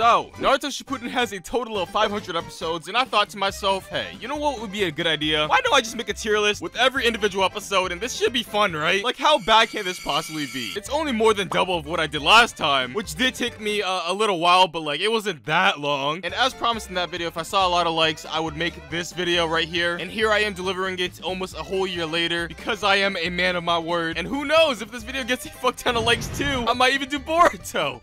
So, Naruto Shippuden has a total of 500 episodes, and I thought to myself, hey, you know what would be a good idea? Why don't I just make a tier list with every individual episode, and this should be fun, right? Like, how bad can this possibly be? It's only more than double of what I did last time, which did take me a little while, but like, it wasn't that long. And as promised in that video, if I saw a lot of likes, I would make this video right here, and here I am delivering it almost a whole year later, because I am a man of my word. And who knows, if this video gets a fuck ton of likes too, I might even do Boruto.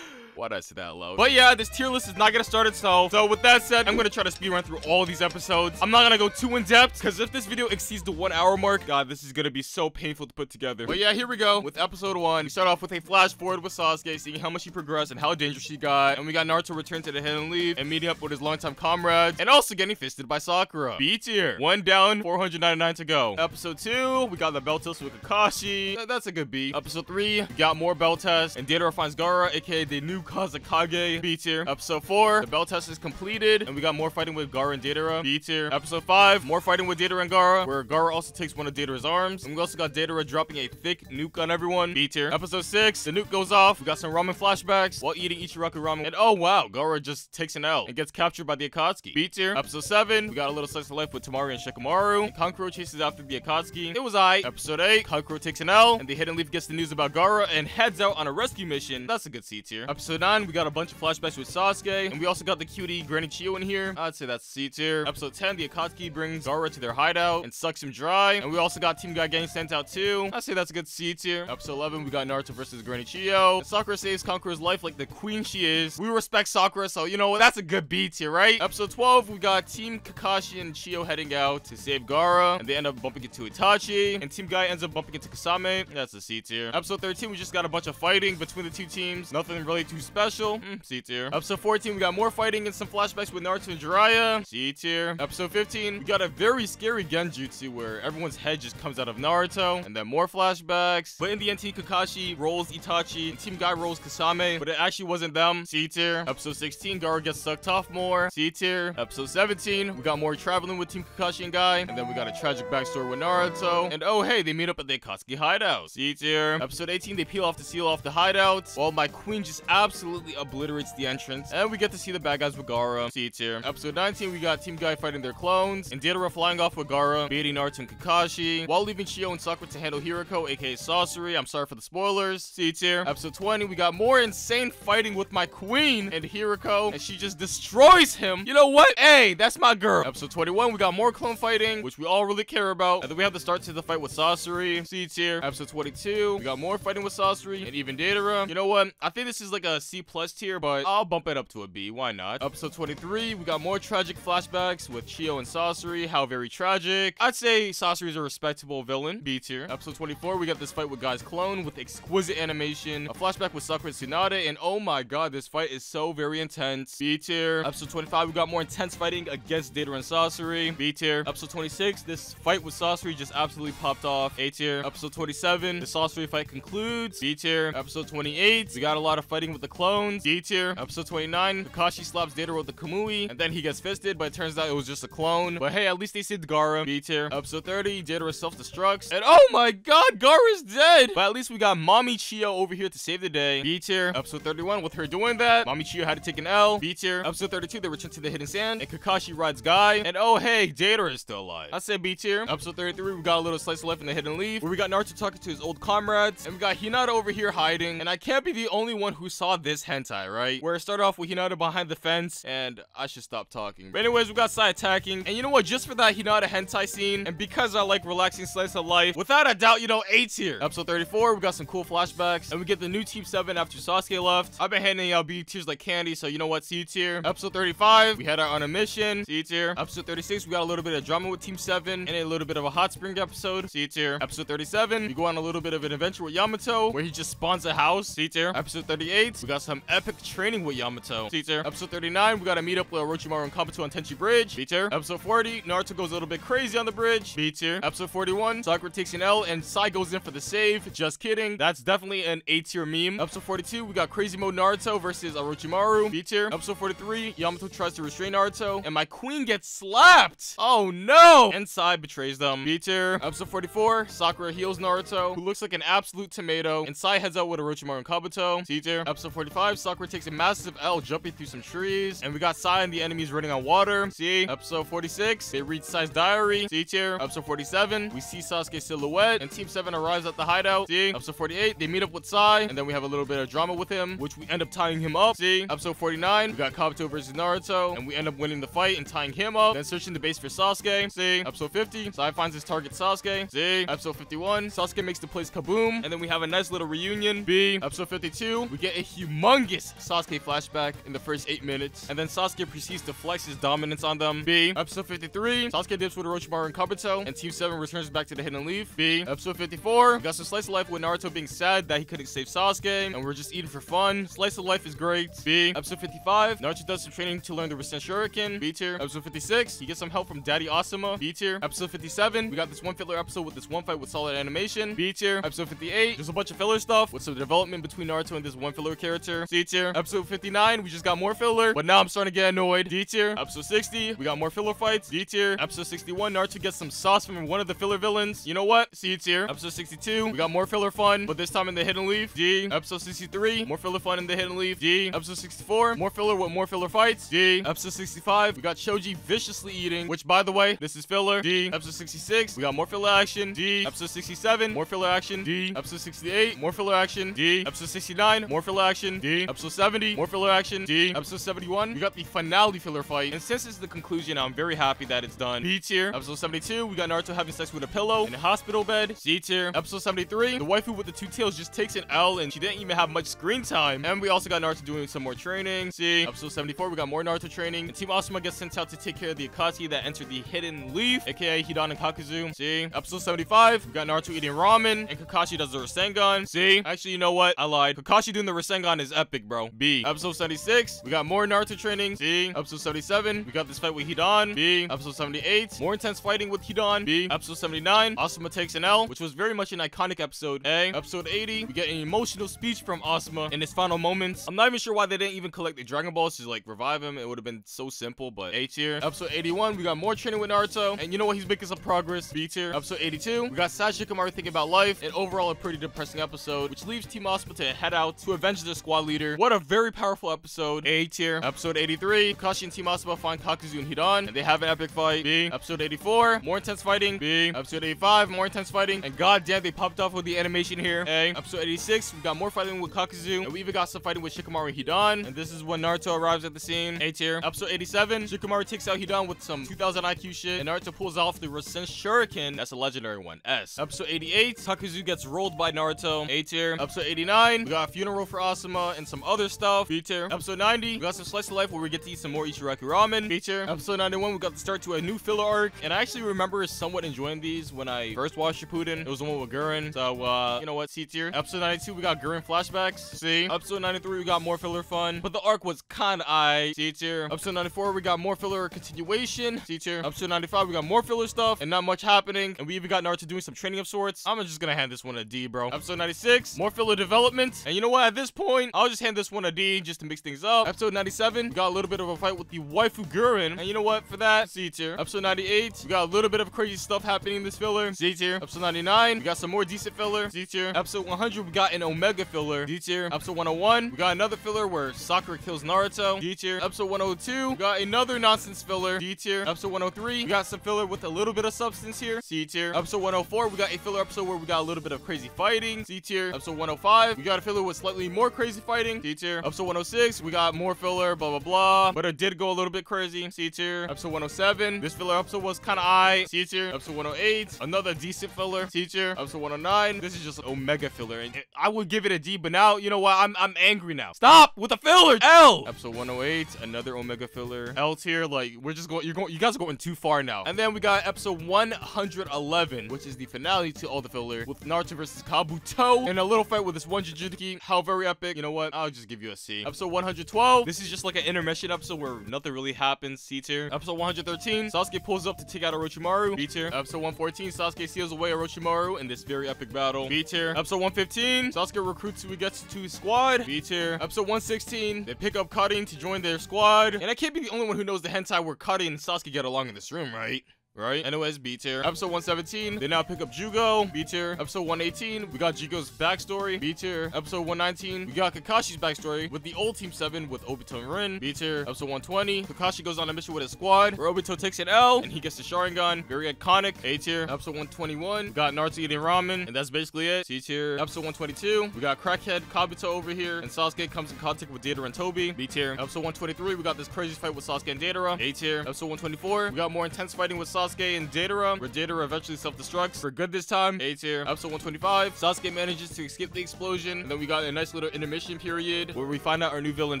Why'd I say that loud? But yeah, this tier list is not gonna start itself. So with that said, I'm gonna try to speedrun through all of these episodes. I'm not gonna go too in-depth, because if this video exceeds the 1 hour mark, God, this is gonna be so painful to put together. But yeah, here we go with episode 1. We start off with a flash forward with Sasuke, seeing how much he progressed and how dangerous she got. And we got Naruto return to the Hidden Leaf and meeting up with his longtime comrades and also getting fisted by Sakura. B tier. 1 down, 499 to go. Episode 2, we got the bell test with Kakashi. That's a good B. Episode 3, we got more bell tests and Deidara finds Gaara, aka the new Kazakage. B tier. Episode 4, the bell test is completed, and we got more fighting with Gaara and Deidara. B tier. Episode 5, more fighting with Deidara and Gaara, where Gaara also takes one of Deidara's arms, and we also got Deidara dropping a thick nuke on everyone. B tier. Episode 6, the nuke goes off. We got some ramen flashbacks while eating Ichiraku ramen, and oh wow, Gaara just takes an L and gets captured by the Akatsuki. B tier. Episode 7, we got a little slice of life with Temari and Shikamaru, and Kankuro chases after the Akatsuki. It was aight. Episode 8, Kankuro takes an L, and the Hidden Leaf gets the news about Gaara and heads out on a rescue mission. That's a good C tier. Episode 9, we got a bunch of flashbacks with Sasuke, and we also got the cutie Granny Chiyo in here. I'd say that's C tier. Episode 10, the Akatsuki brings Gaara to their hideout and sucks him dry, and we also got Team Guy Gang sent out too. I'd say that's a good C tier. Episode 11, we got Naruto versus Granny Chiyo. And Sakura saves Kankura's life like the queen she is. We respect Sakura, so you know what? That's a good B tier, right? Episode 12, we got Team Kakashi and Chiyo heading out to save Gaara, and they end up bumping into Itachi, and Team Guy ends up bumping into Kisame. That's a C tier. Episode 13, we just got a bunch of fighting between the two teams. Nothing really too special. C tier. Episode 14, we got more fighting and some flashbacks with Naruto and Jiraiya. C tier. Episode 15, we got a very scary genjutsu where everyone's head just comes out of Naruto, and then more flashbacks. But in the end, Team Kakashi rolls Itachi, and Team Guy rolls Kisame, but it actually wasn't them. C tier. Episode 16, Gaara gets sucked off more. C tier. Episode 17, we got more traveling with Team Kakashi and Guy, and then we got a tragic backstory with Naruto, and oh hey, they meet up at the Akatsuki hideout. C tier. Episode 18, they peel off the seal off the hideout, while my queen just absolutely obliterates the entrance, and we get to see the bad guys with Gaara. C tier. Episode 19, we got Team Guy fighting their clones, and Deidara flying off with Gaara, baiting Naruto and Kakashi, while leaving Chiyo and Sakura to handle Hirako, aka Sasori. I'm sorry for the spoilers. C tier. Episode 20, we got more insane fighting with my queen and Hirako, and she just destroys him. You know what? Hey, that's my girl. Episode 21, we got more clone fighting, which we all really care about, and then we have the start to the fight with Sasori. C tier. Episode 22, we got more fighting with Sasori and even Deidara. You know what? I think this is like a C plus tier, but I'll bump it up to a B. Why not? Episode 23, we got more tragic flashbacks with Chiyo and Sasori. How very tragic. I'd say Sasori is a respectable villain. B tier. Episode 24, we got this fight with Guy's clone with exquisite animation, a flashback with Sakura and Tsunade, and oh my god, this fight is so very intense. B tier. Episode 25, we got more intense fighting against Deidara and Sasori. B tier. Episode 26, this fight with Sasori just absolutely popped off. A tier. Episode 27, the Sasori fight concludes. B tier. Episode 28, we got a lot of fighting with the clones. D tier. Episode 29, Kakashi slaps Deidara with the Kamui, and then he gets fisted, but it turns out it was just a clone. But hey, at least they saved Gaara. B tier. Episode 30, Deidara self-destructs, and oh my god, Gaara's dead! But at least we got Mommy Chiyo over here to save the day. B tier. Episode 31, with her doing that, Mommy Chiyo had to take an L. B tier. Episode 32, they return to the Hidden Sand, and Kakashi rides Guy, and oh hey, Deidara is still alive. I said B tier. Episode 33, we got a little slice of life in the Hidden Leaf, where we got Naruto talking to his old comrades, and we got Hinata over here hiding, and I can't be the only one who saw this hentai, right? Where it started off with Hinata behind the fence, and I should stop talking. But anyways, we got Sai attacking, and you know what? Just for that Hinata hentai scene, and because I like relaxing slice of life, without a doubt, you know, A tier. Episode 34, we got some cool flashbacks, and we get the new Team 7 after Sasuke left. I've been handing out B tiers like candy, so you know what? C tier. Episode 35, we head out on a mission. C tier. Episode 36, we got a little bit of drama with Team 7, and a little bit of a hot spring episode. C tier. Episode 37, we go on a little bit of an adventure with Yamato, where he just spawns a house. C tier. Episode 38, we got some epic training with Yamato. C tier. Episode 39, we got a meet up with Orochimaru and Kabuto on Tenchi Bridge. B tier. Episode 40, Naruto goes a little bit crazy on the bridge. B tier. Episode 41, Sakura takes an L and Sai goes in for the save. Just kidding. That's definitely an A tier meme. Episode 42, we got crazy mode Naruto versus Orochimaru. B tier. Episode 43, Yamato tries to restrain Naruto and my queen gets slapped. Oh no! And Sai betrays them. B tier. Episode 44, Sakura heals Naruto, who looks like an absolute tomato, and Sai heads out with Orochimaru and Kabuto. C tier. Episode 45, Sakura takes a massive L jumping through some trees. And we got Sai and the enemies running on water. See? Episode 46, they read Sai's diary. See tier. Episode 47, we see Sasuke's silhouette. And Team 7 arrives at the hideout. See? Episode 48, they meet up with Sai. And then we have a little bit of drama with him, which we end up tying him up. See? Episode 49, we got Kabuto versus Naruto. And we end up winning the fight and tying him up. Then searching the base for Sasuke. See? Episode 50, Sai finds his target Sasuke. See? Episode 51, Sasuke makes the place kaboom. And then we have a nice little reunion. B. Episode 52, we get a humongous Sasuke flashback in the first 8 minutes. And then Sasuke proceeds to flex his dominance on them. B. Episode 53, Sasuke dips with Orochimaru and Kabuto. And Team 7 returns back to the Hidden Leaf. B. Episode 54, we got some slice of life with Naruto being sad that he couldn't save Sasuke. And we're just eating for fun. Slice of life is great. B. Episode 55, Naruto does some training to learn the Rasengan Shuriken. B tier. Episode 56, he gets some help from Daddy Asuma. B tier. Episode 57, we got this one filler episode with this one fight with solid animation. B tier. Episode 58, there's a bunch of filler stuff with some development between Naruto and this one filler character. C tier. Episode 59, we just got more filler, but now I'm starting to get annoyed. D tier. Episode 60, we got more filler fights. D tier. Episode 61, Naruto gets some sauce from one of the filler villains. You know what? C tier. Episode 62, we got more filler fun, but this time in the Hidden Leaf. D. Episode 63, more filler fun in the Hidden Leaf. D. Episode 64, more filler with more filler fights. D. Episode 65, we got Choji viciously eating, which by the way, this is filler. D. Episode 66, we got more filler action. D. Episode 67, more filler action. D. Episode 68, more filler action. D. Episode 69, more filler action. D. Episode 70, more filler action. D. Episode 71, we got the finale filler fight. And since it's the conclusion, I'm very happy that it's done. B tier. Episode 72, we got Naruto having sex with a pillow in a hospital bed. C tier. Episode 73, the waifu with the two tails just takes an L and she didn't even have much screen time. And we also got Naruto doing some more training. C. Episode 74, we got more Naruto training. And Team Asuma gets sent out to take care of the Akatsuki that entered the Hidden Leaf, aka Hidan and Kakuzu. C. Episode 75, we got Naruto eating ramen and Kakashi does the Rasengan. C. Actually, you know what? I lied. Kakashi doing the Rasengan is epic, bro. B. Episode 76, we got more Naruto training. C. Episode 77, we got this fight with Hidan. B. Episode 78, more intense fighting with Hidan. B. Episode 79, Asuma takes an L, which was very much an iconic episode. A. Episode 80, we get an emotional speech from Asuma in his final moments. I'm not even sure why they didn't even collect the Dragon Balls to like revive him. It would have been so simple, but A tier. Episode 81, we got more training with Naruto, and you know what? He's making some progress. B tier. Episode 82, we got Sai Shikamaru thinking about life, and overall a pretty depressing episode, which leaves Team Asuma to head out to avenge their squad leader. What a very powerful episode. A tier. Episode 83, Kakashi and Team Asuma find Kakuzu and Hidan, and they have an epic fight. B. Episode 84, more intense fighting. B. Episode 85, more intense fighting, and goddamn, they popped off with the animation here. A. Episode 86, we got more fighting with Kakuzu, and we even got some fighting with Shikamaru and Hidan, and this is when Naruto arrives at the scene. A tier. Episode 87, Shikamaru takes out Hidan with some 2000 IQ shit, and Naruto pulls off the Rasengan Shuriken. That's a legendary one. S. Episode 88, Kakuzu gets rolled by Naruto. A tier. Episode 89, we got a funeral for Asuma and some other stuff. B tier. Episode 90, we got some slice of life where we get to eat some more Ichiraki ramen. B tier. Episode 91, we got the start to a new filler arc, and I actually remember somewhat enjoying these when I first watched Shippuden. It was the one with Guren, so you know what? C tier. Episode 92, we got Guren flashbacks. C. Episode 93, we got more filler fun, but the arc was kind of aight. C tier. Episode 94, we got more filler continuation. C tier. Episode 95, we got more filler stuff and not much happening, and we even got Naruto doing some training of sorts. I'm just gonna hand this one a D, bro. Episode 96, more filler development, and you know what? At this point, I'll just hand this one a D just to mix things up. Episode 97, we got a little bit of a fight with the waifu Guren, and you know what? For that, C tier. Episode 98, we got a little bit of crazy stuff happening in this filler. C tier. Episode 99, we got some more decent filler. C tier. Episode 100, we got an Omega filler. D tier. Episode 101, we got another filler where Sakura kills Naruto. D tier. Episode 102, we got another nonsense filler. D tier. Episode 103, we got some filler with a little bit of substance here. C tier. Episode 104, we got a filler episode where we got a little bit of crazy fighting. C tier. Episode 105, we got a filler with slightly more crazy fighting. C tier. Episode 106, we got more filler, blah blah blah, but it did go a little bit crazy. C tier. Episode 107, this filler episode was kind of aight. C tier. Episode 108, another decent filler. C tier. Episode 109, this is just Omega filler, and I would give it a D, but now you know what? I'm angry now. Stop with the filler. L. Episode 108, another Omega filler. L tier. Like we're just going. You guys are going too far now. And then we got episode 111, which is the finale to all the filler with Naruto versus Kabuto and a little fight with this one Jujutsuki. How very epic. You know what? I'll just give you a C. Episode 112, this is just like an intermission episode where nothing really happens. C tier. Episode 113, Sasuke pulls up to take out Orochimaru. B tier. Episode 114, Sasuke seals away Orochimaru in this very epic battle. B tier. Episode 115, Sasuke recruits Uegetsu to his squad. B tier. Episode 116, they pick up Karin to join their squad. And I can't be the only one who knows the hentai where Karin and Sasuke get along in this room, right? right? NOS B tier. Episode 117, they now pick up Jugo, B tier. Episode 118, we got Jigo's backstory, B tier. Episode 119, we got Kakashi's backstory with the old Team 7 with Obito and Rin, B tier. Episode 120, Kakashi goes on a mission with his squad where Obito takes an L and he gets the Sharingan, very iconic, A tier. Episode 121, we got Naruto eating ramen, and that's basically it, C tier. Episode 122, we got Crackhead Kabuto over here, and Sasuke comes in contact with Deidara and Toby, B tier. Episode 123, we got this crazy fight with Sasuke and Deidara, A tier. Episode 124, we got more intense fighting with Sasuke and Deidara, where Deidara eventually self-destructs for good this time, A tier. Episode 125, Sasuke manages to escape the explosion, and then we got a nice little intermission period where we find out our new villain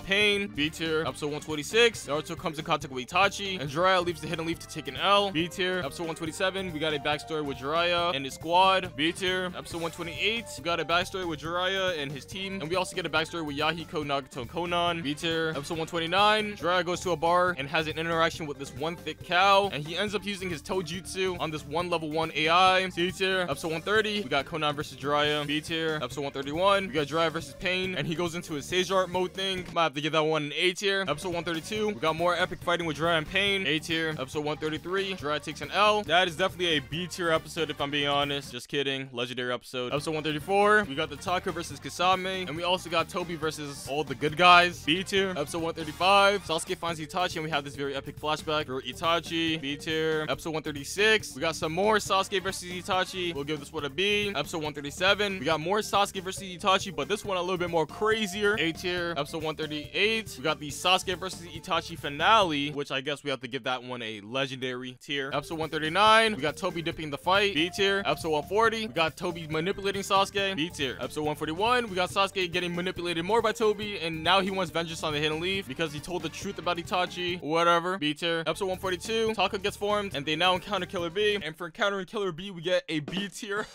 Pain, B tier. Episode 126, Naruto comes in contact with Itachi, and Jiraiya leaves the Hidden Leaf to take an L, B tier. Episode 127, we got a backstory with Jiraiya and his squad, B tier. Episode 128, we got a backstory with Jiraiya and his team, and we also get a backstory with Yahiko, Nagato, and Konan, B tier. Episode 129, Jiraiya goes to a bar and has an interaction with this one thick cow, and he ends up using his toe jutsu on this one level 1 AI, C tier. Episode 130, we got Konan versus Jiraiya, B tier. Episode 131, we got Jiraiya versus Pain, and he goes into his Sage Art mode thing. Might have to give that one an A tier. Episode 132, we got more epic fighting with Jiraiya and Pain, A tier. Episode 133, Jiraiya takes an L. That is definitely a B tier episode if I'm being honest. Just kidding, legendary episode. Episode 134, we got the Taka versus Kisame, and we also got Toby versus all the good guys, B tier. Episode 135, Sasuke finds Itachi, and we have this very epic flashback for Itachi, B tier. Episode 136, we got some more Sasuke versus Itachi. We'll give this one a B. Episode 137, we got more Sasuke versus Itachi, but this one a little bit more crazier, A tier. Episode 138, we got the Sasuke versus Itachi finale, which I guess we have to give that one a legendary tier. Episode 139, we got Toby dipping the fight, B tier. Episode 140, we got Toby manipulating Sasuke, B tier. Episode 141, we got Sasuke getting manipulated more by Toby, and now he wants vengeance on the Hidden Leaf because he told the truth about Itachi, whatever, B tier. Episode 142, Taka gets formed, and they now encounter Killer B, and for encountering Killer B, we get a B tier.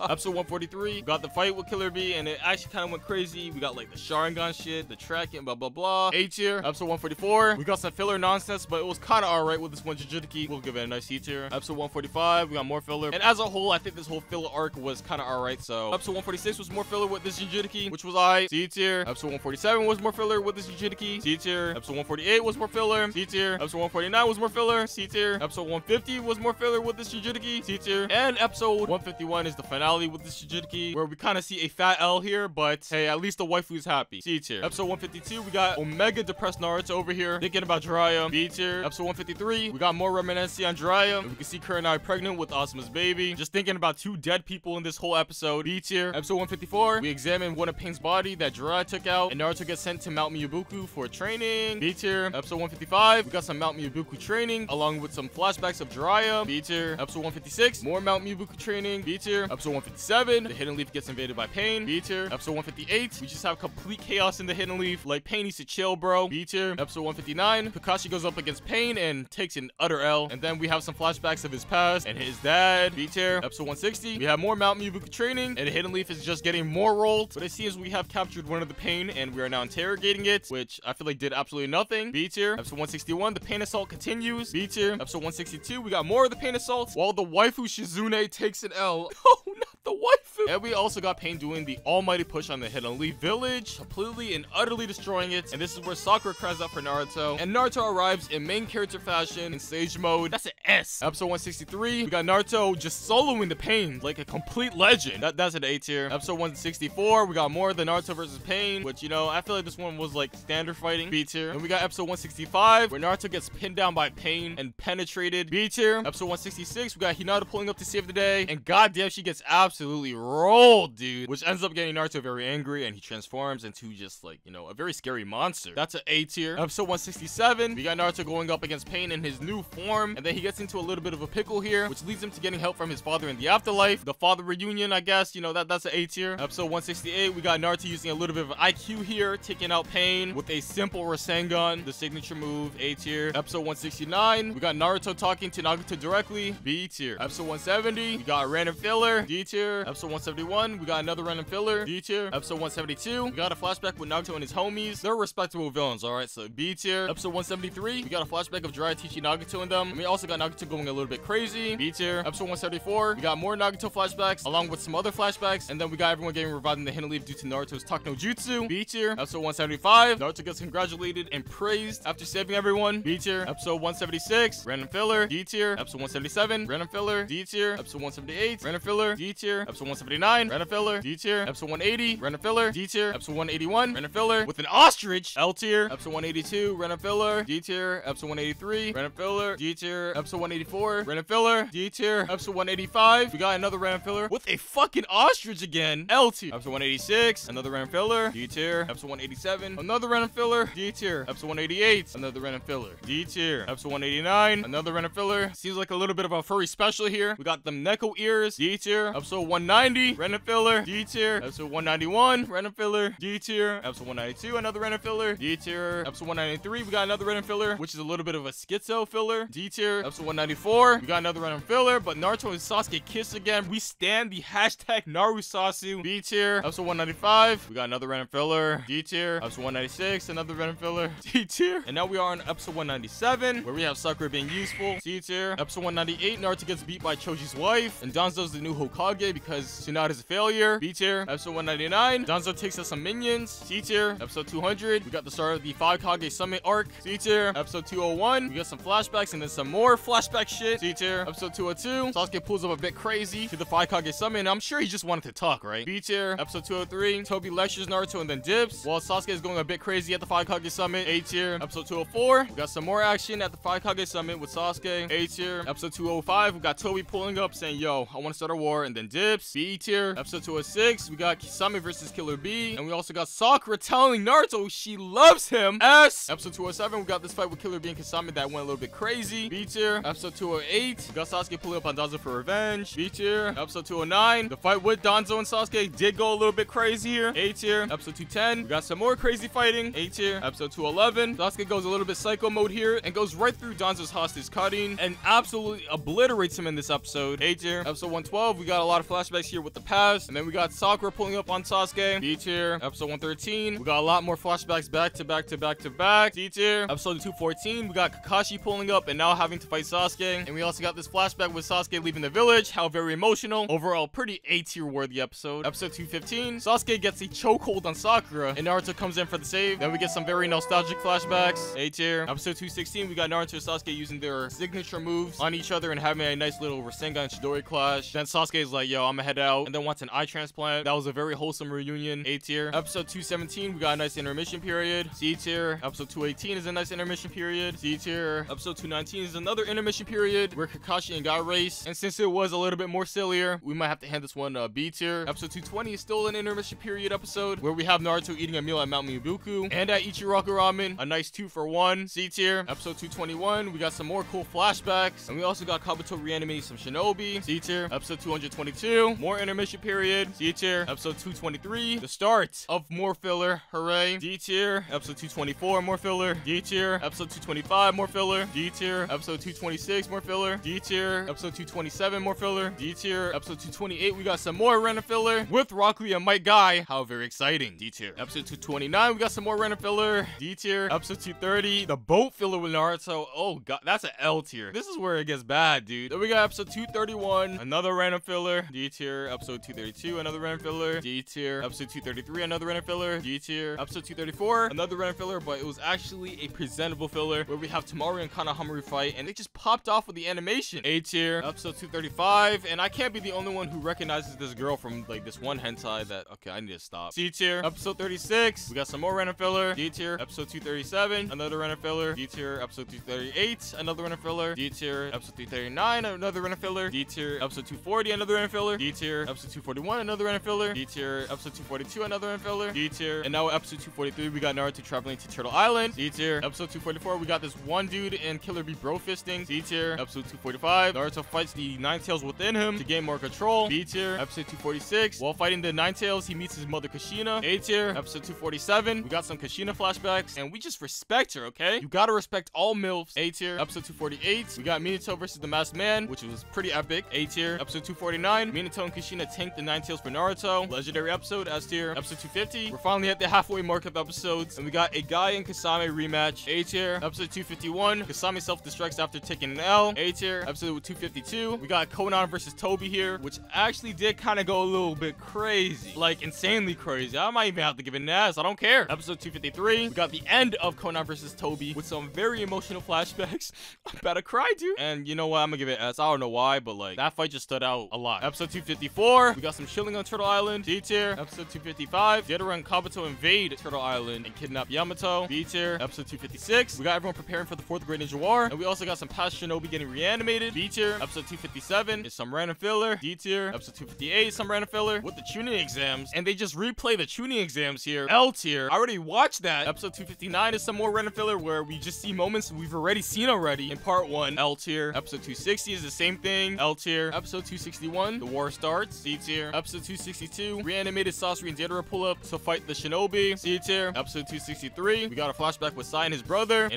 Episode 143, we got the fight with Killer B, and it actually kind of went crazy. We got like the Sharingan shit, the tracking, blah blah blah, A tier. Episode 144, we got some filler nonsense, but it was kind of alright with this one Jujutsuki. We'll give it a nice C tier. Episode 145, we got more filler, and as a whole, I think this whole filler arc was kind of alright. So episode 146 was more filler with this Jujutsuki, which was alright, C tier. Episode 147 was more filler with this Jujutsuki, C tier. Episode 148 was more filler, C tier. Episode 149 was more filler, C tier. Episode 150 was more filler with this Jujutsuki, C tier. And episode 151 is the finale with this Jujutsuki, where we kind of see a fat L here, but hey, at least the waifu's happy, C tier. Episode 152, we got Omega depressed Naruto over here thinking about Jiraiya, B tier. Episode 153, we got more reminiscing on Jiraiya, and we can see Kurenai pregnant with Asuma's baby, just thinking about two dead people in this whole episode, B tier. Episode 154, we examine one of Pain's body that Jiraiya took out, and Naruto gets sent to Mount Miyabuku for training, B tier. Episode 155, we got some Mount Miyabuku training along with some flashbacks of Jiraiya, B tier. Episode 156, more Mount Miyabuku training, B tier. Episode 157, the Hidden Leaf gets invaded by Pain, B tier. Episode 158, we just have complete chaos in the Hidden Leaf. Like, Pain needs to chill, bro, B tier. Episode 159, Kakashi goes up against Pain and takes an utter L, and then we have some flashbacks of his past and his dad, B tier. Episode 160, we have more Mount Miyabuku training, and the Hidden Leaf is just getting more rolled, but it seems we have captured one of the Pain, and we are now interrogating it, which I feel like did absolutely nothing, B tier. Episode 161, the Pain assault continues, B tier. Episode 162, we got more of the Pain assault, while the waifu Shizune takes an L. Oh, no. The waifu. And we also got Pain doing the almighty push on the Hidden Leaf village, completely and utterly destroying it. And this is where Sakura cries out for Naruto, and Naruto arrives in main character fashion in sage mode. That's an S. Episode 163, we got Naruto just soloing the Pain like a complete legend. That's an A tier. Episode 164, we got more of the Naruto versus Pain, which, you know, I feel like this one was like standard fighting, B tier. And we got episode 165, where Naruto gets pinned down by Pain and penetrated, B tier. Episode 166, we got Hinata pulling up to save the day, and goddamn, she gets absolutely rolled, dude, which ends up getting Naruto very angry, and he transforms into just like, you know, a very scary monster. That's an A tier. Episode 167, we got Naruto going up against Pain in his new form, and then he gets into a little bit of a pickle here, which leads him to getting help from his father in the afterlife, the father reunion, I guess, you know, that's an A tier. Episode 168, we got Naruto using a little bit of IQ here, taking out Pain with a simple Rasengan, the signature move, A tier. Episode 169, we got Naruto talking to Nagato directly, B tier. Episode 170, we got a random filler, D tier. Episode 171, we got another random filler, D tier. Episode 172, we got a flashback with Naruto and his homies. They're respectable villains, all right, so B tier. Episode 173, we got a flashback of Jiraiya teaching Nagato and them, and we also got Nagato going a little bit crazy, B tier. Episode 174, we got more Nagato flashbacks along with some other flashbacks, and then we got everyone getting revived in the Hidden Leaf due to Naruto's Takno Jutsu, B tier. Episode 175, Naruto gets congratulated and praised after saving everyone, B tier. Episode 176, random filler, D tier, episode 177, random filler. D tier, episode 178, random filler. D tier, episode 179, random filler. D tier, episode 180, random filler. D tier, episode 181, random filler with an ostrich. L tier, episode 182, random filler. D tier, episode 183, random filler. D tier, episode 184, random filler. D tier, episode 185. We got another random filler with a fucking ostrich again. L tier, episode 186, another random filler. D tier, episode 187, another random filler. D tier, episode 188, another random filler. D tier, episode 189, another random filler. Seems like a little bit of a furry special here. We got the Neko ears. D tier, episode 190, random filler. D tier, episode 191, random filler. D tier, episode 192, another random filler. D tier, episode 193, we got another random filler, which is a little bit of a schizo filler. D tier, episode 194, we got another random filler, but Naruto and Sasuke kiss again. We stand the hashtag Narusasu. B tier, episode 195, we got another random filler. D tier, episode 196, another random filler. D tier, and now we are on episode 197, where we have Sakura being useful. C tier, episode 198, Naruto gets beat by Choji's wife, and Danzo's the new Hokage because Tsunade's a failure. B tier, episode 199, Danzo takes out some minions. C tier, episode 200, we got the start of the 5 Hokage summit arc. C tier, episode 201, we got some flashbacks and then some more flashback shit. C tier, episode 202, Sasuke pulls up a bit crazy to the 5 Hokage summit, and I'm sure he just wanted to talk, right? B tier, episode 203, Toby lectures Naruto and then dips, while Sasuke is going a bit crazy at the 5 Hokage summit. A tier, episode 204, we got some more action at the 5 Hokage summit with Sasuke. A tier, episode 205, we got Toby pulling up saying, yo, I want to start a war, and then dips. B tier, episode 206, we got Kisame versus Killer B, and we also got Sakura telling Naruto she loves him. S, episode 207, we got this fight with Killer B and Kisame that went a little bit crazy. B tier, episode 208, we got Sasuke pulling up on Danzo for revenge. B tier, episode 209, the fight with Danzo and Sasuke did go a little bit crazy here. A tier, episode 210, we got some more crazy fighting. A tier, episode 211, Sasuke goes a little bit psycho mode here and goes right through Danzo's hostage cutting and absolutely obliterates him in this episode. A tier, episode 112, we got a lot of flashbacks here with the past, and then we got Sakura pulling up on Sasuke. B tier, episode 113, we got a lot more flashbacks back to back to back to back. D tier, episode 214, we got Kakashi pulling up and now having to fight Sasuke, and we also got this flashback with Sasuke leaving the village. How very emotional. Overall, pretty A tier worthy episode. Episode 215, Sasuke gets a chokehold on Sakura and Naruto comes in for the save. Then we get some very nostalgic flashbacks. A tier, episode 216, we got Naruto and Sasuke using their signature moves on each other and having a nice little Rasengan and Chidori clash. Then Sasuke is like, yo, I'ma head out, and then wants an eye transplant. That was a very wholesome reunion. A tier, episode 217, we got a nice intermission period. C tier, episode 218 is a nice intermission period. D tier, episode 219 is another intermission period where Kakashi and Gaara race, and since it was a little bit more sillier, we might have to hand this one a B tier. Episode 220 is still an intermission period episode where we have Naruto eating a meal at Mount Mibuku and at Ichiraku Ramen, a nice 2-for-1. C tier, episode 221, we got some more cool flashbacks, and we also got Kabuto reanimating some shinobi. C tier, episode 222, more intermission period. C tier, episode 223, the start of more filler, hooray. D tier, episode 224, more filler. D tier, episode 225, more filler. D tier, episode 226, more filler. D tier, episode 227, more filler. D tier, episode 228, we got some more random filler with Rockly and my guy. How very exciting. D tier, episode 229, we got some more random filler. D tier, episode 230, the boat filler with Naruto. Oh god, that's an L tier. This is where it gets bad, dude. Then we got episode 231, another random filler. D tier, episode 232, another random filler. D tier, episode 233, another random filler. D tier, episode 234, another random filler, but it was actually a presentable filler where we have Temari and Konan fight, and it just popped off with the animation. A tier, episode 235, and I can't be the only one who recognizes this girl from like this one hentai that, okay, I need to stop. C tier, episode 36, we got some more random filler. D tier, episode 237, another random filler. D tier, episode 238, another random filler. D tier, episode 239, another random filler. D tier, episode 240, another random filler. D tier, episode 241, another random filler. D tier, episode 242, another random filler. D tier, and now episode 243, we got Naruto traveling to Turtle Island. D tier, episode 244, we got this one dude and Killer B bro fisting. D tier, episode 245, Naruto fights the Ninetales within him to gain more control. D tier, episode 246, while fighting the Ninetales, he meets his mother Kushina. A tier, episode 247, we got some Kushina flashbacks, and we just respect her, okay? You gotta respect all MILFs. A tier, episode 248, we got Minato versus the Masked Man, which was pretty epic. A tier, episode 249, Minato and Kushina tanked the Ninetales for Naruto. Legendary episode. S tier, episode 250, we're finally at the halfway mark of episodes, and we got a Guy and Kisame rematch. A tier, episode 251, Kisame self-destructs after taking an L. A tier, episode 252, we got Konan versus Toby here, which actually did kind of go a little bit crazy, like insanely crazy. I might even have to give it an ass, I don't care. Episode 253, we got the end of Konan versus Toby with some very emotional flashbacks. I'm about to to cry, dude. And you know what? I'm gonna give it S. I don't know why, but like that fight just stood out a lot. Episode 254, we got some chilling on Turtle Island. D tier. Episode 255, Deidara and Kabuto invade Turtle Island and kidnap Yamato. B tier. Episode 256, we got everyone preparing for the fourth grade ninja war, and we also got some past shinobi getting reanimated. B tier. Episode 257 is some random filler. D tier. Episode 258, some random filler with the tuning exams, and they just replay the tuning exams here. L tier. I already watched that. Episode 259 is some more random filler where we just see moments we've already seen already in part one. L tier. Episode 260 is the same thing. L tier. Episode 261, the war starts. C tier. Episode 262, reanimated Sasori and Deidara pull up to fight the shinobi. C tier. Episode 263, we got a flashback with Sai and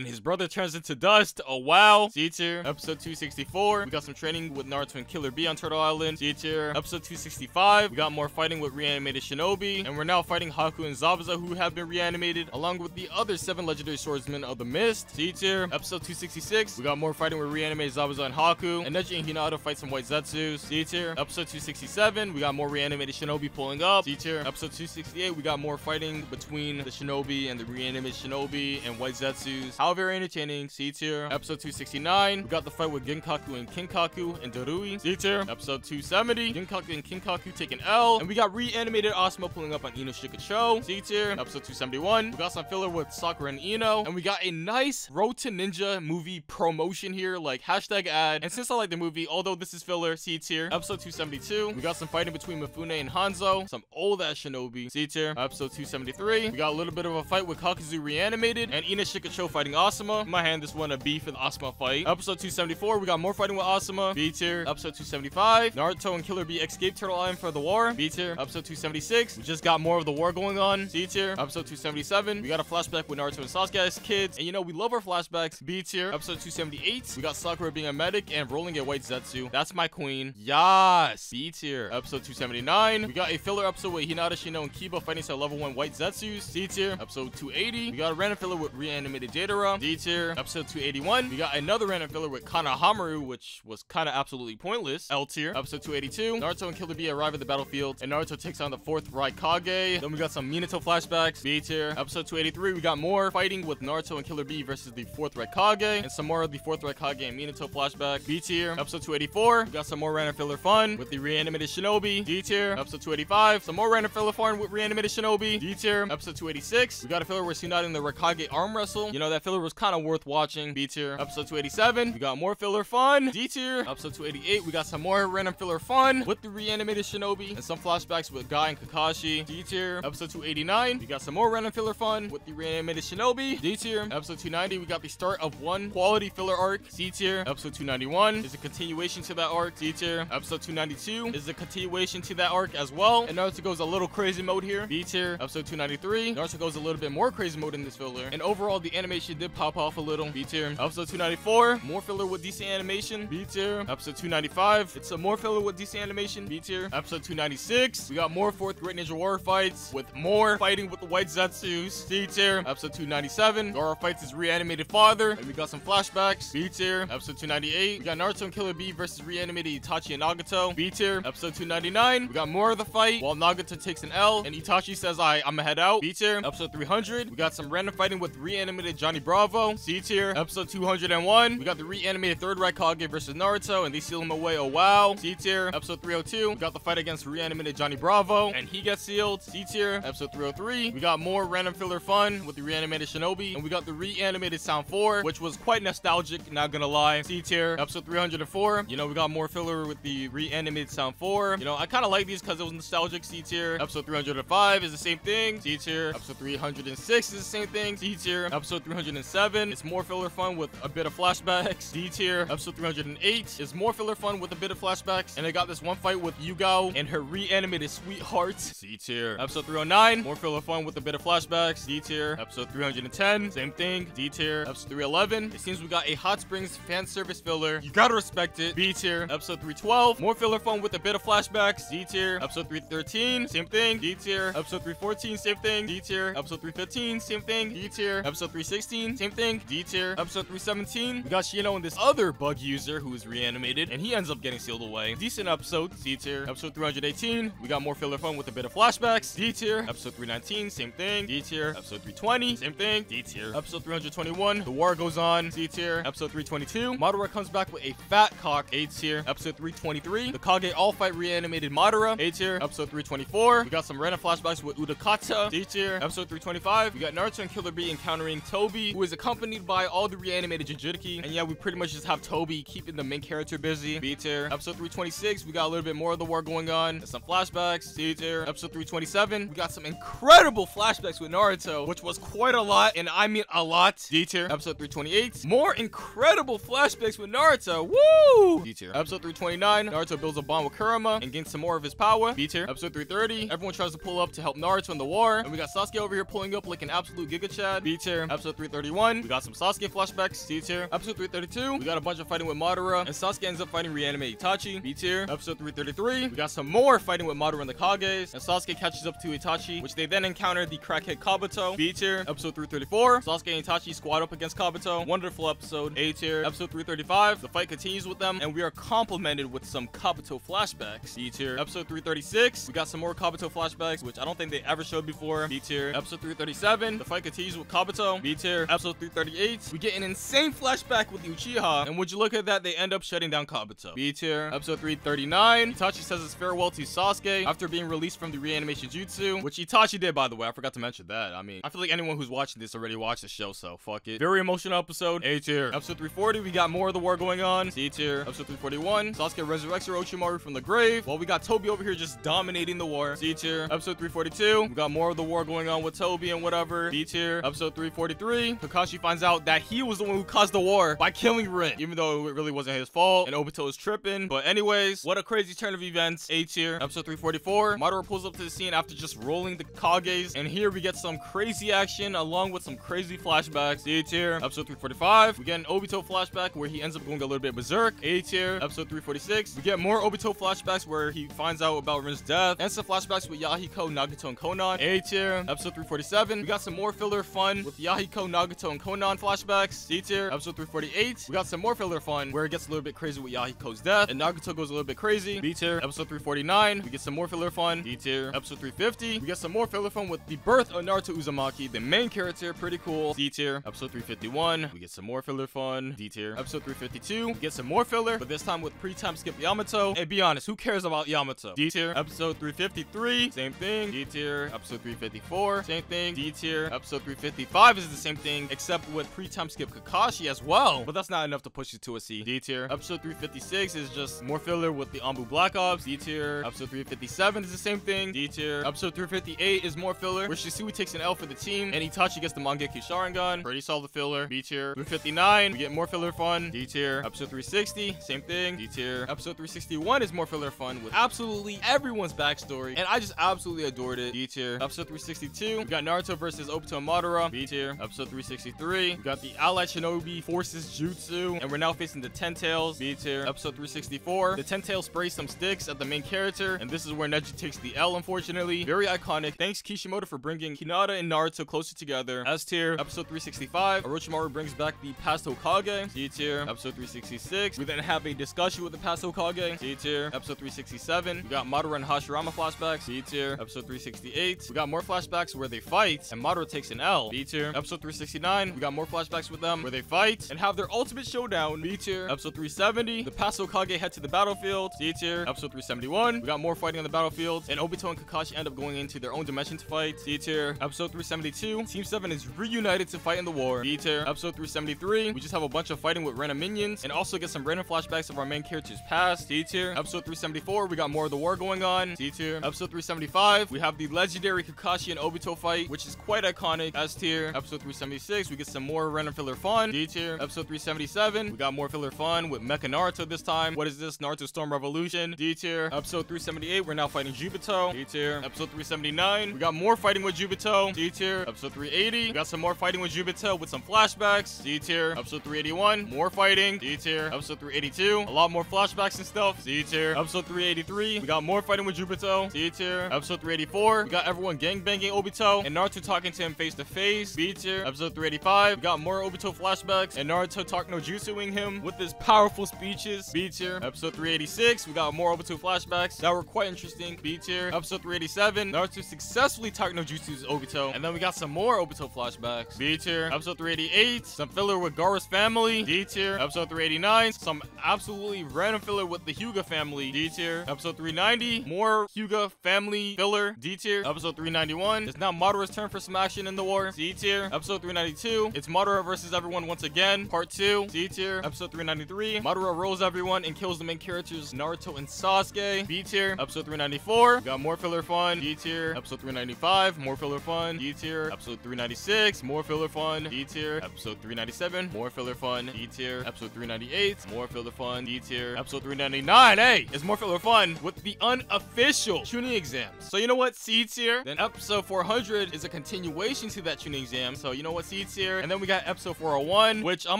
his brother turns into dust. Oh wow. C tier. Episode 264, we got some training with Naruto and Killer B on Turtle Island. C tier. Episode 265, we got more fighting with reanimated shinobi, and we're now fighting Haku and Zabuza, who have been reanimated along with the other 7 legendary swordsmen of the mist. C tier. Episode 266, we got more fighting with reanimated Zabuza and Haku, and Neji and Hinata fight some White Zetsu. C tier. Episode 267, we got more reanimated shinobi pulling up. C tier. Episode 268, we got more fighting between the shinobi and the reanimated shinobi and White Zetsus. How very entertaining. C tier. Episode 269, we got the fight with Genkaku and Kinkaku and Darui. C tier. Episode 270, Genkaku and Kinkaku take an L, and we got reanimated Asuma pulling up on Inoshikacho. C tier. Episode 271, we got some filler with Sakura and Ino, and we got a nice Road to Ninja movie promotion here, like hashtag ad. And since I like the movie, although this is filler, C tier. Episode 272, we got some fighting between Mifune and Hanzo, some old ass shinobi. C tier. Episode 273, we got a little bit of a fight with Kakuzu reanimated and Inoshikacho fighting Asuma. In my hand, this one a B for the Asuma fight. Episode 274, we got more fighting with Asuma. B tier. Episode 275, Naruto and Killer B escape Turtle Island for the war. B tier. Episode 276, we just got more of the war going on. C tier. Episode 277, we got a flashback with Naruto and Sasuke as kids, and you know we love our flashbacks. B tier. Episode 278, we got Sakura being a medic and rolling a White Zetsu. That's my queen. Yas. B tier. Episode 279, we got a filler episode with Hinata, Shino, and Kiba fighting some level 1 White Zetsus. C tier. Episode 280, we got a random filler with reanimated Deidara. D tier. Episode 281, we got another random filler with Kanahamaru, which was kind of absolutely pointless. L tier. Episode 282, Naruto and Killer B arrive at the battlefield, and Naruto takes on the 4th Raikage. Then we got some Minato flashbacks. B tier. Episode 283, we got more fighting with Naruto and Killer B versus the 4th Raikage, and some more of the 4th Raikage and Minato flashback. B tier. Episode 284, we got some more random filler fun with the reanimated shinobi. D tier. Episode 285, some more random filler fun with reanimated shinobi. D tier. Episode 286, we got a filler where Tsunade and the Raikage arm wrestle. You know, that filler was kind of worth watching. B tier. Episode 287, we got more filler fun. D tier. Episode 288, we got some more random filler fun with the reanimated shinobi and some flashbacks with Guy and Kakashi. D tier. Episode 289, we got some more random filler fun with the reanimated shinobi. D tier. Episode 290, we got the start of one quality filler arc. C tier. Episode 291 is a continuation to that arc. D tier. Episode 292 is a continuation to that arc as well, and Naruto goes a little crazy mode here. B tier. Episode 293, Naruto goes a little bit more crazy mode in this filler, and overall the animation did pop off a little. B tier. Episode 294, more filler with decent animation. B tier. Episode 295, it's a more filler with decent animation. B tier. Episode 296, we got more 4th Great Ninja War fights with more fighting with the White Zetsus. C tier. Episode 297, Gaara fights his reanimated father, and we got some flashbacks. B tier. Episode 298, we got Naruto and Killer B versus reanimated Itachi and Nagato. B tier. Episode 299, we got more of the fight while Nagato takes an L and Itachi says, I'ma head out. B tier. Episode 300, we got some random fighting with reanimated Johnny Bravo. C tier. Episode 201, we got the reanimated 3rd Raikage versus Naruto, and they seal him away. Oh wow. C tier. Episode 302, we got the fight against reanimated Johnny Bravo, and he gets sealed. C tier. Episode 303, we got more random filler fun with the reanimated shinobi, and we got the reanimated Sound 4, which was quite nostalgic, not gonna lie. C tier. Episode 304, you know, we got more filler with the reanimated Sound 4. You know, I kind of like these because it was nostalgic. C tier. Episode 305 is the same thing. C tier. Episode 306 is the same thing. C tier. Episode 307, it's more filler fun with a bit of flashbacks. D tier. Episode 308 is more filler fun with a bit of flashbacks, and I got this one fight with Yugao and her reanimated sweetheart. C tier. Episode 309, more filler fun with a bit of flashbacks. D tier. Episode 310, same thing. D tier. Episode 311, it seems we got a Hot Springs fan service filler, you gotta respect it. B tier. Episode 312, more filler fun with a bit of flashbacks. D tier. Episode 313, same thing. D tier. Episode 314, same thing. D tier. Episode 315, same thing. D tier. Episode 316, same thing. D tier. Episode 317, we got Shino and this other bug user who is reanimated, and he ends up getting sealed away. Decent episode. C tier. Episode 318, we got more filler fun with a bit of flashbacks. D tier. Episode 319, same thing. D tier. Episode 320, same thing. D tier. Episode 321, the war goes on. C tier. Episode episode 322, Madara comes back with a fat cock, A tier. Episode 323, the Kage all fight reanimated Madara, A tier. Episode 324, we got some random flashbacks with Udakata, D tier. Episode 325, we got Naruto and Killer B encountering Toby, who is accompanied by all the reanimated Jujutsuki. And yeah, we pretty much just have Toby keeping the main character busy, B tier. Episode 326, we got a little bit more of the war going on and some flashbacks, C tier. Episode 327, we got some incredible flashbacks with Naruto, which was quite a lot, and I mean a lot, D tier. Episode 328, more incredible flashbacks with Naruto, woo, D tier. Episode 329, Naruto builds a bond with Kurama and gains some more of his power, B tier. Episode 330, everyone tries to pull up to help Naruto in the war, and we got Sasuke over here pulling up like an absolute Giga Chad, B tier. Episode 331, we got some Sasuke flashbacks, C tier. Episode 332, we got a bunch of fighting with Madara, and Sasuke ends up fighting reanimate Itachi, B tier. Episode 333, we got some more fighting with Madara and the Kages, and Sasuke catches up to Itachi, which they then encounter the crackhead Kabuto, B tier. Episode 334, Sasuke and Itachi squad up against Kabuto, wonderful episode, A tier. Episode 335, the fight continues with them, and we are complimented with some Kabuto flashbacks, D tier. Episode 336, we got some more Kabuto flashbacks, which I don't think they ever showed before, B tier. Episode 337, the fight continues with Kabuto, B tier. Episode 338, we get an insane flashback with Uchiha, and would you look at that, they end up shutting down Kabuto, B tier. Episode 339, Itachi says his farewell to Sasuke after being released from the reanimation jutsu, which Itachi did, by the way. I forgot to mention that. I mean, I feel like anyone who's watching this already watched the show, so fuck it. Very emotional episode, A tier. Episode 340, we got more of the war going on, C tier. Episode 341, Sasuke resurrects Orochimaru from the grave, while we got Toby over here just dominating the war, C tier. Episode 342, we got more of the war going on with Toby and whatever, B tier. Episode 343, Kakashi finds out that he was the one who caused the war by killing Rin, even though it really wasn't his fault, and Obito is tripping. But anyways, what a crazy turn of events, A tier. Episode 344, Madara pulls up to the scene after just rolling the Kages, and here we get some crazy action along with some crazy flashbacks, A tier. Episode 345, we get an Obito flashback where he ends up going a little bit berserk, A tier. Episode 346, we get more Obito flashbacks where he finds out about Rin's death, and some flashbacks with Yahiko, Nagato, and Konan, A tier. Episode 347, we got some more filler fun with Yahiko, Nagato, and Konan flashbacks, D tier. Episode 348, we got some more filler fun where it gets a little bit crazy with Yahiko's death, and Nagato goes a little bit crazy, B tier. Episode 349, we get some more filler fun, D tier. Episode 350, we get some more filler fun with the birth of Naruto Uzumaki, the main character, pretty cool, D tier. Episode 351, we get some more filler fun, D tier. Episode 352, we get some more filler, but this time with pre-time skip Yamato. Hey, be honest, who cares about Yamato? D tier. Episode 353, same thing, D tier. Episode 354, same thing, D tier. Episode 355 is the same thing, except with pre-time skip Kakashi as well, but that's not enough to push you to a C, D tier. Episode 356 is just more filler with the Anbu Black Ops, D tier. Episode 357 is the same thing, D tier. Episode 358 is more filler, where Shisui takes an L for the team, and Itachi gets the Mangekyo Sharingan, pretty solid filler, B tier. 359, we get more filler fun, D tier. Episode 360, same thing, D tier. Episode 361 is more filler fun with absolutely everyone's backstory, and I just absolutely adored it, D tier. Episode 362, we got Naruto versus Obito and Madara, B tier. Episode 363, we got the Allied Shinobi Forces Jutsu, and we're now facing the Ten Tails, B tier. Episode 364, the Ten Tails sprays some sticks at the main character, and this is where Neji takes the L, unfortunately. Very iconic. Thanks Kishimoto for bringing Hinata and Naruto closer together, S tier. Episode 365, Orochimaru brings back the past Hokage, D tier. Episode 366, we then have a discussion with the past Hokage, D tier. Episode 367, we got Madara and Hashirama flashbacks, D tier. Episode 368, we got more flashbacks where they fight, and Madara takes an L, B tier. Episode 369, we got more flashbacks with them where they fight and have their ultimate showdown, B tier. Episode 370, the past Hokage head to the battlefield, D tier. Episode 371, we got more fighting on the battlefield, and Obito and Kakashi end up going into their own dimension to fight, D tier. Episode 372, Team 7 is reunited to fight in the war, D tier. Episode 373, we just have a bunch of fighting with random minions, and also get some random flashbacks of our main character's past, D tier. Episode 374, we got more of the war going on, D tier. Episode 375, we have the legendary Kakashi and Obito fight, which is quite iconic, S tier. Episode 376, we get some more random filler fun, D tier. Episode 377, we got more filler fun with Mecha Naruto this time. What is this? Naruto Storm Revolution, D tier. Episode 378, we're now fighting Jubito, D tier. Episode 379, we got more fighting with Jubito, D tier. Episode 380, we got some more fighting with Jubito with some flashbacks, D tier. Episode 381, more fighting, D tier. Episode 382, a lot more flashbacks and stuff, D tier. Episode 383, we got more fighting with Jubito, D tier. Episode 384, we got everyone gangbanging Obito and Naruto talking to him face to face, B tier. Episode 385, we got more Obito flashbacks and Naruto talking no jutsuing him with his powerful speeches, B tier. Episode 386, we got more Obito flashbacks that were quite interesting, B tier. Episode 387, Naruto successfully talking no jutsus Obito, and then we got some more Obito flashbacks, B tier. Episode 388, some filler with Gaara's family, D tier, episode 389. Some absolutely random filler with the Hyuga family, D tier, episode 390. More Hyuga family filler, D tier, episode 391. It's now Madara's turn for some action in the war, C tier, episode 392. It's Madara versus everyone once again, part 2, D tier, episode 393. Madara rolls everyone and kills the main characters Naruto and Sasuke, B tier, episode 394. We got more filler fun, D tier, episode 395. More filler fun, D tier, episode 396. More filler fun, D tier, episode 397. More filler fun, D tier, episode 398. More filler fun, D tier, episode 399. Hey, it's more filler fun with the unofficial tuning exams. So you know what, C tier. Then episode 400 is a continuation to that tuning exam. So you know what, C tier. And then we got episode 401, which I'm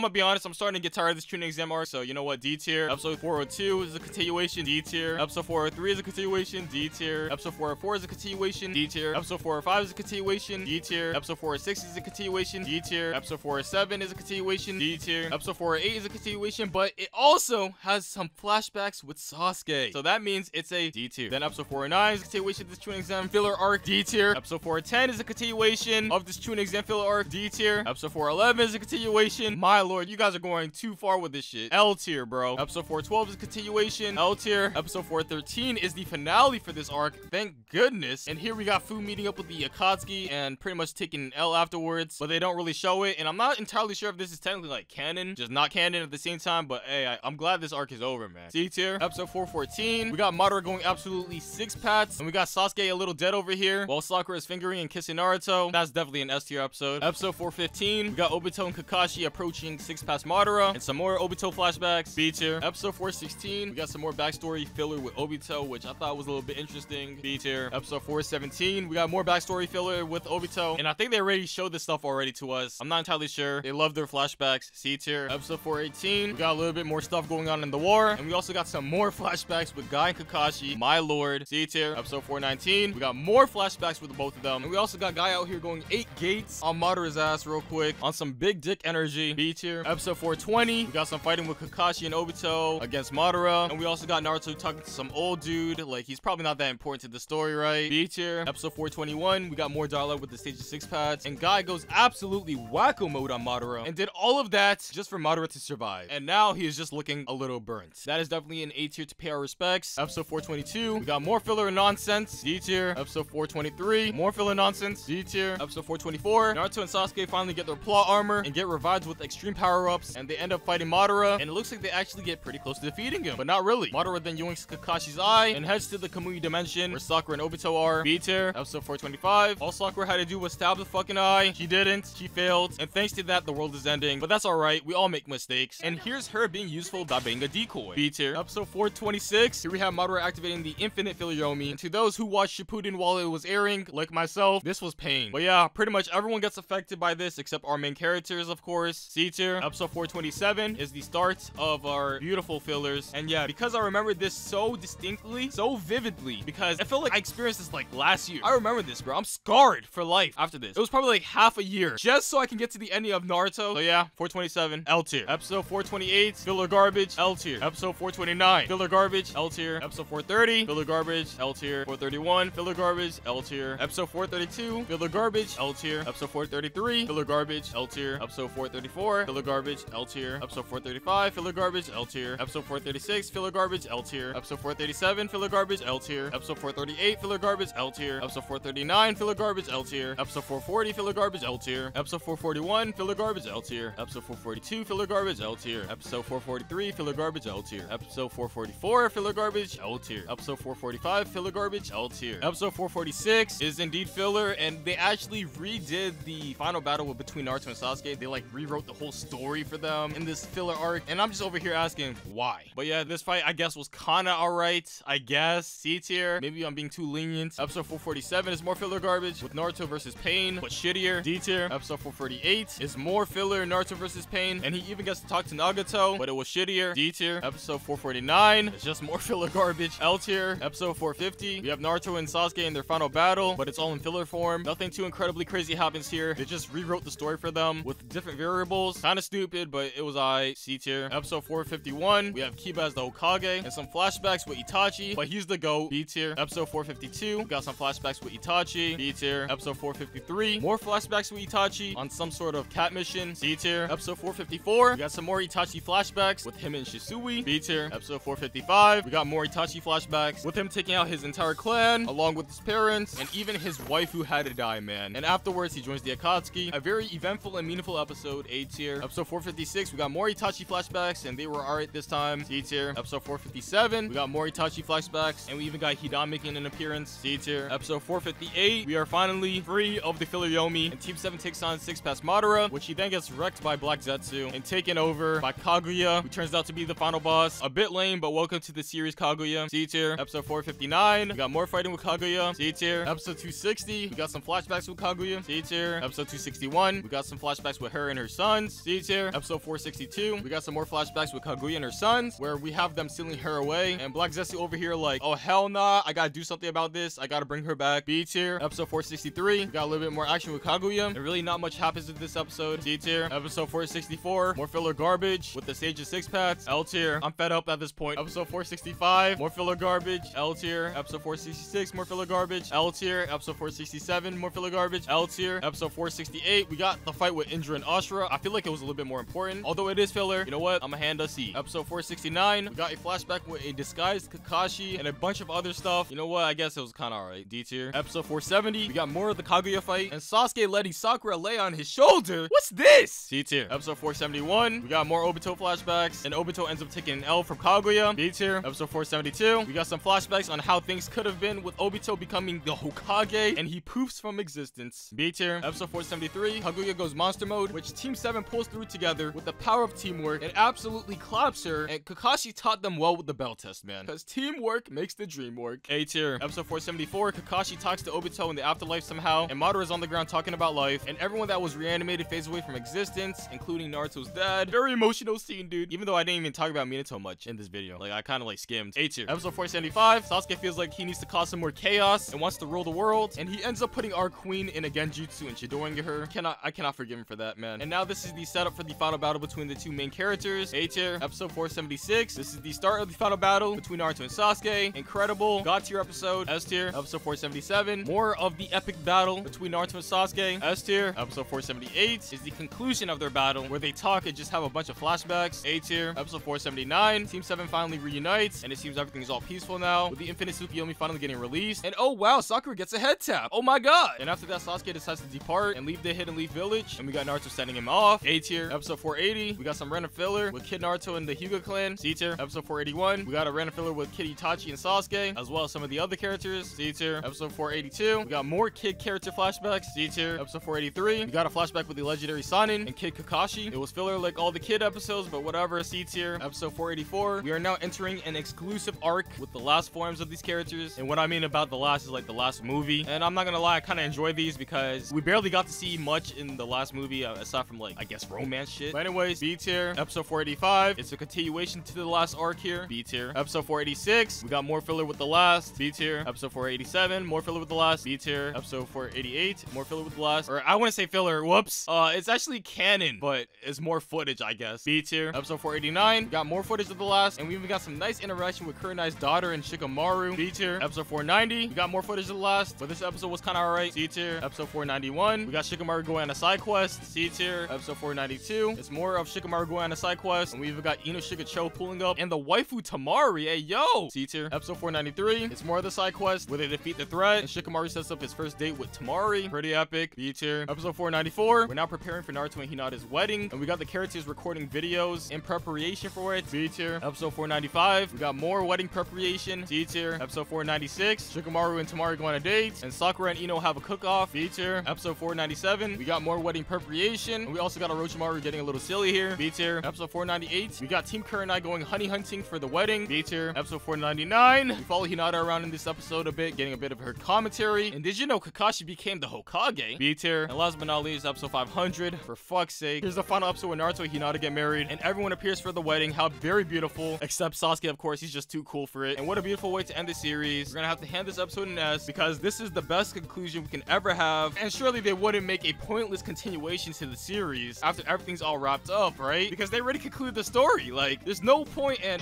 gonna be honest, I'm starting to get tired of this tuning exam arc. So you know what, D tier. Episode 402 is a continuation, D tier. Episode 403 is a continuation, D tier. Episode 404 is a continuation, D tier. Episode 405 is a continuation, D tier. Episode 406 is a continuation, D tier. Episode 407 is a continuation, D tier. Episode 408 is a continuation, but it also has some flashbacks with Sasuke. So that means it's a D tier. Then episode 409 is a continuation of this tuning exam filler arc, D tier. Episode 410 is a continuation of this tuning exam filler arc, D tier. Episode 411 is a continuation. My lord, you guys are going too far with this shit. L tier, bro. Episode 412 is a continuation, L tier. Episode 413 is the finale for this arc. Thank goodness. And here we got Fu meeting up with the Akatsuki and pretty much taking an L afterwards, but they don't really show it. And I'm not entirely sure if this is technically like canon, just not canon at the same time, but hey, I'm glad this arc is over, man. C tier, episode 414. We got Madara going absolutely six pats, and we got Sasuke a little dead over here while Sakura is fingering and kissing Naruto. That's definitely an S tier episode. Episode 415, we got Obito and Kakashi approaching six past Madara and some more Obito flashbacks, B tier. Episode 416, we got some more backstory filler with Obito, which I thought was a little bit interesting, B tier. Episode 417, we got more backstory filler with Obito, and I think they already showed this stuff already to us. I'm not entirely sure. They love their flashbacks, C tier. Episode 418, we got a little bit more stuff going on in the war, and we also got some more flashbacks with Guy and Kakashi, my lord, C tier. Episode 419, we got more flashbacks with both of them, and we also got Guy out here going 8 gates on Madara's ass real quick on some big dick energy, B tier. Episode 420, we got some fighting with Kakashi and Obito against Madara, and we also got Naruto talking to some old dude, like he's probably not that important to the story, right, B tier. Episode 421, we got more dialogue with the stage of 6 pads, and Guy goes absolutely wacko mode on Madara and did all of that just for Madara to survive, and now he is just looking a little burnt. That is definitely an A tier to pay our respects. Episode 422, we got more filler and nonsense, D tier. Episode 423, more filler and nonsense, D tier. Episode 424, Naruto and Sasuke finally get their plot armor and get revived with extreme power-ups, and they end up fighting Madara, and it looks like they actually get pretty close to defeating him, but not really. Madara then yoinks Kakashi's eye and heads to the Kamui dimension where Sakura and Obito are, B tier. Episode 425, all Sakura had to do was stab the fucking eye. She didn't. She failed. And thanks to that, the world is ending. But that's alright. We all make mistakes. And here's her being useful by being a decoy, B tier. Episode 426, here we have Madara activating the infinite filler Yomi. And to those who watched Shippuden while it was airing, like myself, this was pain. But yeah, pretty much everyone gets affected by this except our main characters, of course, C tier. Episode 427 is the start of our beautiful fillers. And yeah, because I remember this so distinctly, so vividly, because I feel like I experienced this like last year. I remember this, bro. I'm scarred for life after this. It was probably like half a year just so I can get to the ending of Naruto. So yeah, 427, L tier. Episode 428, filler garbage, L tier. Episode 429, filler garbage, L tier. Episode 430, filler garbage, L tier. 431, filler garbage, L tier. Episode 432, filler garbage, L tier. Episode 433, filler garbage, L tier. Episode 434, filler garbage, L tier. Episode 435, filler garbage, L tier. Episode 436, filler garbage, L tier. Episode 437, filler garbage, L tier. Episode 438, filler garbage, L tier. Episode 439, filler garbage, L tier. Episode 440, filler garbage, L tier. Episode 441, filler garbage, L tier. Episode 442, filler garbage, L tier. Episode 443, filler garbage, L tier. Episode 444, filler garbage, L tier. Episode 445, filler garbage, L tier. Episode 446 is indeed filler, and they actually redid the final battle between Naruto and Sasuke. They like rewrote the whole story for them in this filler arc, and I'm just over here asking why. But yeah, this fight I guess was kinda alright, I guess, C tier. Maybe I'm being too lenient. Episode 447 is more filler garbage with Naruto versus Pain, but shittier, D tier. Episode 448 is more filler Naruto versus Pain, and he even gets to talk to Nagato, but it was shittier, D tier. Episode 449 is just more filler garbage, L tier. Episode 450, we have Naruto and Sasuke in their final battle, but it's all in filler form. Nothing too incredibly crazy happens here. They just rewrote the story for them with different variables. Kind of stupid, but it was aight, C tier. Episode 451, we have Kiba as the Hokage and some flashbacks with Itachi, but he's the GOAT, B tier. Episode 452, we got some flashbacks with Itachi, B tier. Episode 453, more flashbacks with Itachi on some sort of cat mission, C tier. Episode episode 454. We got some more Itachi flashbacks with him and Shisui. B tier, episode 455. We got more Itachi flashbacks with him taking out his entire clan, along with his parents, and even his wife who had to die, man. And afterwards, he joins the Akatsuki. A very eventful and meaningful episode, A tier. Episode 456, we got more Itachi flashbacks, and they were alright this time. C tier. Episode 457, we got more Itachi flashbacks, and we even got Hidan making an appearance. C tier. Episode 458, we are finally free of the filler Yomi, and Team 7 takes on 6 past Madara, which he then gets wrecked by Black Zetsu and taken over by Kaguya, who turns out to be the final boss. A bit lame, but welcome to the series, Kaguya. C tier. Episode 459, we got more fighting with Kaguya. C tier. Episode 260, we got some flashbacks with Kaguya. C tier. Episode 261, we got some flashbacks with her and her sons. C tier. Episode 462, we got some more flashbacks with Kaguya and her sons, where we have them sealing her away, and Black Zetsu over here like, oh hell nah, I gotta do something about this, I gotta bring her back. B tier. Episode 463, we got a little bit more action with Kaguya, and really not much happens with this episode. C tier. Episode 464, more filler garbage with the Sage of Six Paths. L tier. I'm fed up at this point. Episode 465, more filler garbage. L tier. Episode 466, more filler garbage. L tier. Episode 467, more filler garbage. L tier. Episode 468, we got the fight with Indra and Ashura. I feel like it was a little bit more important, although it is filler. You know what? I'm gonna hand us C. Episode 469, we got a flashback with a disguised Kakashi and a bunch of other stuff. You know what? I guess it was kind of alright. D tier. Episode 470, we got more of the Kaguya fight, and Sasuke letting Sakura lay on his shoulder. What's this? C tier. Episode 471, we got more Obito flashbacks, and Obito ends up taking an L from Kaguya. B tier. Episode 472, we got some flashbacks on how things could have been with Obito becoming the Hokage, and he poofs from existence. B tier. Episode 473, Kaguya goes monster mode, which Team 7 pulls through together with the power of teamwork and absolutely claps her, and Kakashi taught them well with the bell test, man, because teamwork makes the dream work. A tier. Episode 474, Kakashi talks to Obito in the afterlife somehow, and Madara is on the ground talking about life, and everyone that was reanimated fades away from existence, including Naruto's dad. Very emotional scene, dude. Even though I didn't even talk about Minato much in this video, like I kind of like skimmed. A tier. Episode 475, Sasuke feels like he needs to cause some more chaos and wants to rule the world, and he ends up putting our queen in a genjutsu and shadowing her. I cannot forgive him for that, man. And now this is the setup for the final battle between the two main characters. A tier. Episode 476, this is the start of the final battle between Naruto and Sasuke. Incredible. God tier episode. S tier. Episode 477, more of the epic battle between Naruto and Sasuke. S tier. Episode 478 is the conclusion of their battle, where they talk and just have a bunch of flashbacks. A tier. Episode 479, Team 7 finally reunites, and it seems everything is all peaceful now, with the Infinite Tsukuyomi finally getting released. And oh wow, Sakura gets a head tap. Oh my god. And after that, Sasuke decides to depart and leave the Hidden Leaf Village, and we got Naruto sending him off. A tier. Episode 480, we got some random filler with Kid Naruto and the Hyuga clan. C tier. Episode 481, we got a random filler with Kid Itachi and Sasuke, as well as some of the other characters. C tier. Episode 482, we got more Kid character flashbacks. C tier. Episode 483, we got a flashback with the legendary Sanin and Kid Kakashi. It was filler like all the Kid episodes, but whatever. C tier. Episode 484, we are now entering an exclusive arc with the last forms of these characters, and what I mean about the last is like the last movie. And I'm not gonna lie, I kind of enjoy these because we barely got to see much in the last movie, aside from like I guess romance shit. But anyways, B tier. Episode 485, it's a continuation to the last arc here. B tier. Episode 486, we got more filler with the last. B tier. Episode 487, more filler with the last. B tier. Episode 488, more filler with the last, or I want to say filler, whoops. It's actually canon, but it's more footage, I guess. B tier. Episode 489, we got more footage of the last, and we even got some nice interaction with Kurenai's daughter and Shikamaru. B tier. Episode 490, we got more footage of the last, but this episode was kind of alright. C tier. Episode 491, we got Shikamaru going on a side quest. C tier. Episode 492, it's more of Shikamaru going on a side quest, and we even got Inoshika Cho pulling up and the waifu Temari. Hey yo. C tier. Episode 493, it's more of the side quest where they defeat the threat, and Shikamaru sets up his first date with Temari. Pretty epic. B tier. Episode 494, we're now preparing for Naruto and Hinata's wedding, and we got the characters recording videos in preparation for it. B tier. Episode 495, we got more wedding preparation. C tier. Episode 496, Shikamaru and Temari go on a date, and Sakura and Ino have a cook-off. B tier. Episode 497, we got more wedding preparation, and we also got Orochimaru getting a little silly here. B tier. Episode 498, we got Team Kurenai going honey hunting for the wedding. B tier. Episode 499, we follow Hinata around in this episode a bit, getting a bit of her commentary. And did you know Kakashi became the Hokage? B tier. And last but not least, episode 500. For fuck's sake, here's the final episode where Naruto and Hinata get married, and everyone appears for the wedding. How very beautiful. Except Sasuke, of course, he's just too cool for it. And what a beautiful way to end the series. We're gonna have to hand this episode an S, because this is the best conclusion we can ever have. And surely they wouldn't make a pointless continuation to the series after everything's all wrapped up, right? Because they already concluded the story. Like, there's no point in...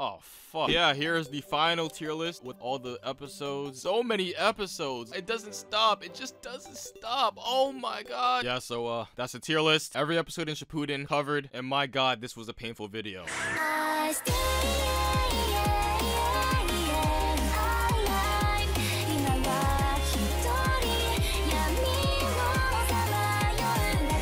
Oh, fuck. Yeah, here's the final tier list with all the episodes. So many episodes. It doesn't stop. It just doesn't stop. Oh my god. Yeah, so that's the tier list. Every episode in Shippuden covered. And my god, this was a painful video.